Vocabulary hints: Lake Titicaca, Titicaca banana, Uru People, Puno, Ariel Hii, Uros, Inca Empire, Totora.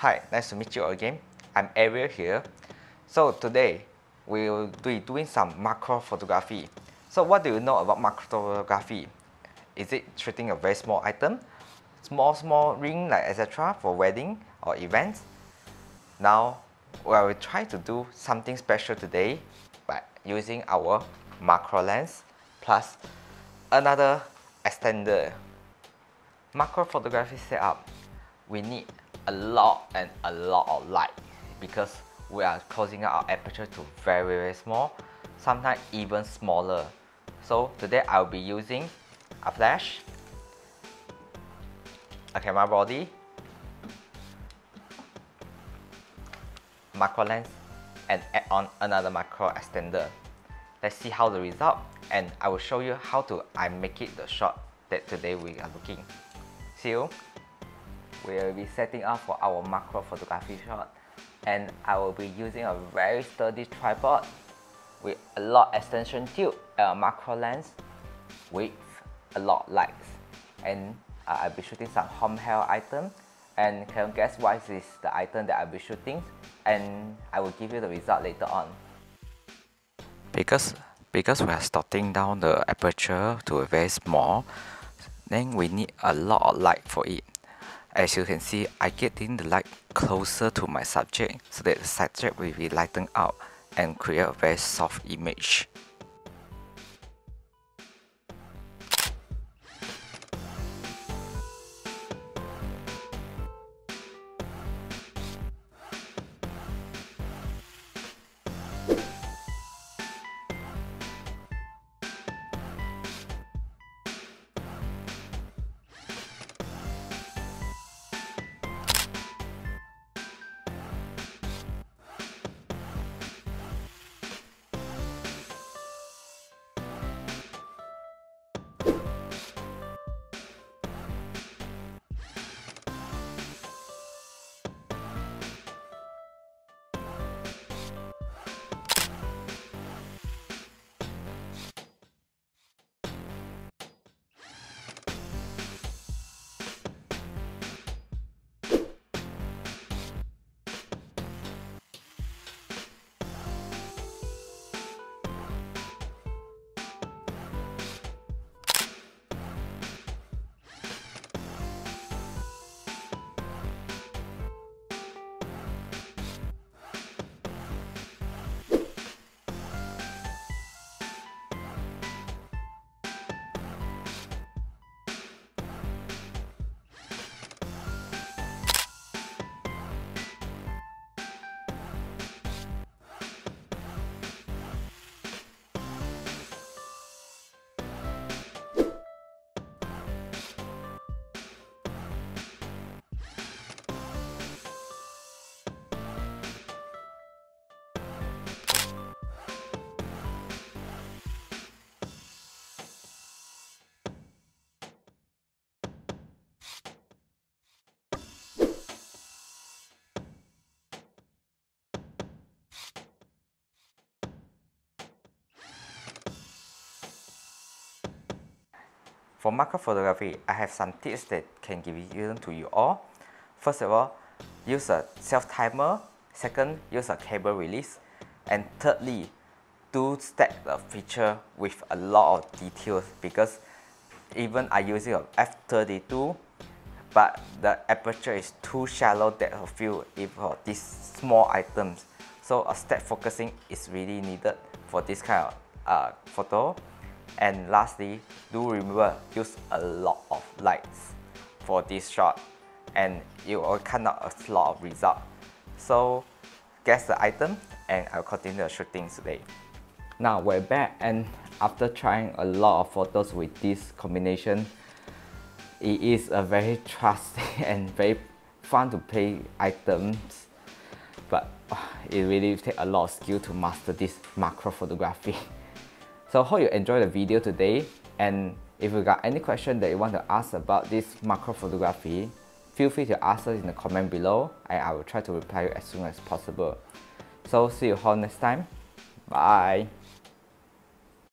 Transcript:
Hi, nice to meet you again. I'm Ariel here. So today we will be doing some macro photography. So what do you know about macro photography? Is it treating a very small item, small ring, like etc. for wedding or events? Now I will try to do something special today by using our macro lens plus another extender. Macro photography setup, we need a lot and a lot of light because we are closing our aperture to very, very small, sometimes even smaller. So today I'll be using a flash, a camera body, macro lens, and add on another macro extender. Let's see how the result, and I will show you how to make it the shot that today we are looking. See you. We will be setting up for our macro photography shot, and I will be using a very sturdy tripod with a lot extension tube, a macro lens with a lot lights, and I'll be shooting some home hair item. And can you guess what is the item that I'll be shooting? And I will give you the result later on. Because we are starting down the aperture to a very small, then we need a lot of light for it. As you can see, I get in the light closer to my subject so that the subject will be lightened up and create a very soft image. For macro photography, I have some tips that can give it to you all. First of all, use a self-timer. Second, use a cable release. And thirdly, do stack the feature with a lot of details, because even I using an f/32, but the aperture is too shallow that I feel if for these small items. So a stack focusing is really needed for this kind of photo. And lastly, do remember, use a lot of lights for this shot, and you will come out a lot of result. So guess the item, and I'll continue the shooting today. Now we're back, and after trying a lot of photos with this combination, it is a very trusty and very fun to play items, but it really takes a lot of skill to master this macro photography. So hope you enjoyed the video today, and if you got any question that you want to ask about this macro photography, feel free to ask us in the comment below, and I will try to reply you as soon as possible. So see you all next time. Bye!